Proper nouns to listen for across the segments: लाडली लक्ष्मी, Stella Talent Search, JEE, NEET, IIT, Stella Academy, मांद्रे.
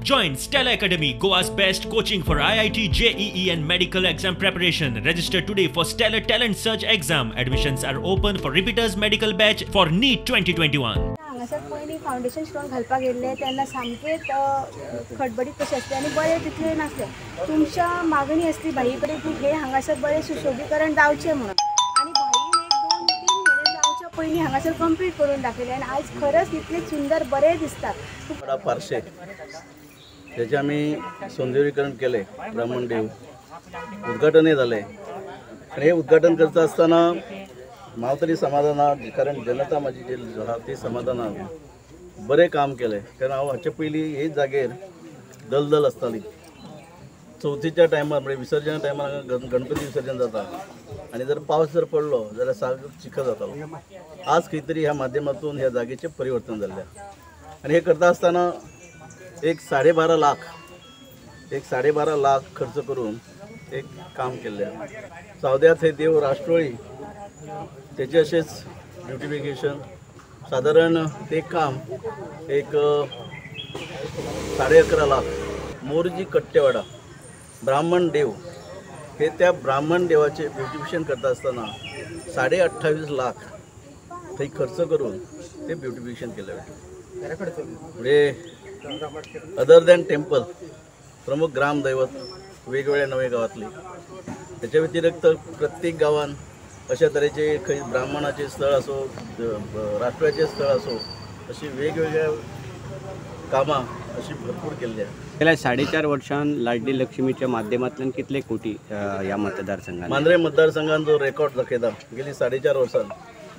Join Stella Academy, Goa's best coaching for IIT, JEE and medical exam preparation. Register today for Stella Talent Search exam. Admissions are open for repeaters medical batch for NEET 2021. हांगासर पहिली foundation strong घालपाक गेल्ले तेन्ना सामकेच खडबडीत कशें आसलें आनी बरें तितलें नासलें. तुमच्या मागणी असली भाई कडेन की हे हांगासर बरें सुशोभीकरण जावचें म्हणून आनी भाईन एक दोन तीन महिने जावच्या पहिली हांगासर कंप्लीट करून दाखयलें आनी आज खरंच इतले सुंदर बरें दिसता. बड़ा पार्शे त्याचे आम्ही सौंदर्यीकरण केले, ब्राह्मणदेव उद्घाटनही झाले. हे उद्घाटन करत असताना मला तरी समाधान आहे, कारण जनता माझी जी आहा ती समाधान आहे. बरे काम केले, कारण हांव हाचे पहिली हे जागेर दलदल असताली. चौथीच्या टायमार म्हणजे विसर्जना टायमार गणपती विसर्जन जाता आणि जर पावस जर पडलो जर सारको चिखल जातालो. आज काहीतरी ह्या माध्यमातून ह्या जागेचे परिवर्तन झाले आणि हे करत असताना एक 12.5 लाख खर्च करून एक काम केले. चौद्यात हे देव राष्ट्रोळी त्याचे असेच ब्युटिफिकेशन साधारण ते काम एक 11.5 लाख. मोरजी कट्टेवाडा ब्राह्मण देव हे त्या ब्राह्मण देवाचे ब्युटिफिकेशन करत असताना 28.5 लाख ते खर्च करून ते ब्युटिफिकेशन केले. म्हणजे अदर दॅन टेम्पल प्रमुख ग्रामदैवत वेगवेगळ्या नवे गावातली त्याच्या व्यतिरिक्त प्रत्येक गावान अशा तऱ्हेचे काही ब्राह्मणाचे स्थळ असो राष्ट्राचे स्थळ असो अशी वेगवेगळ्या कामां अशी भरपूर केली आहेत. गेल्या 4.5 वर्षां लाडली लक्ष्मीच्या माध्यमातून कितले कोटी या मतदारसंघात मांद्रे मतदारसंघात जो रेकॉर्ड दाखयता गेली 4.5 वर्षां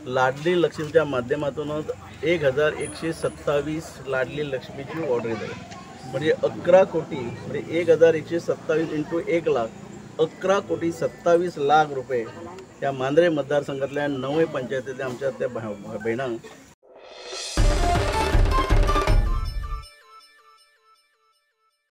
लाडली लक्ष्मीच्या माध्यमातूनच 1127 लाडली लक्ष्मीची ऑर्डर झाली. म्हणजे 11 कोटी म्हणजे 1127 इंटू 1 लाख 11 कोटी 27 लाख रुपये त्या मांद्रे मतदारसंघातल्या 9 पंचायतीतल्या आमच्या त्या भयणांक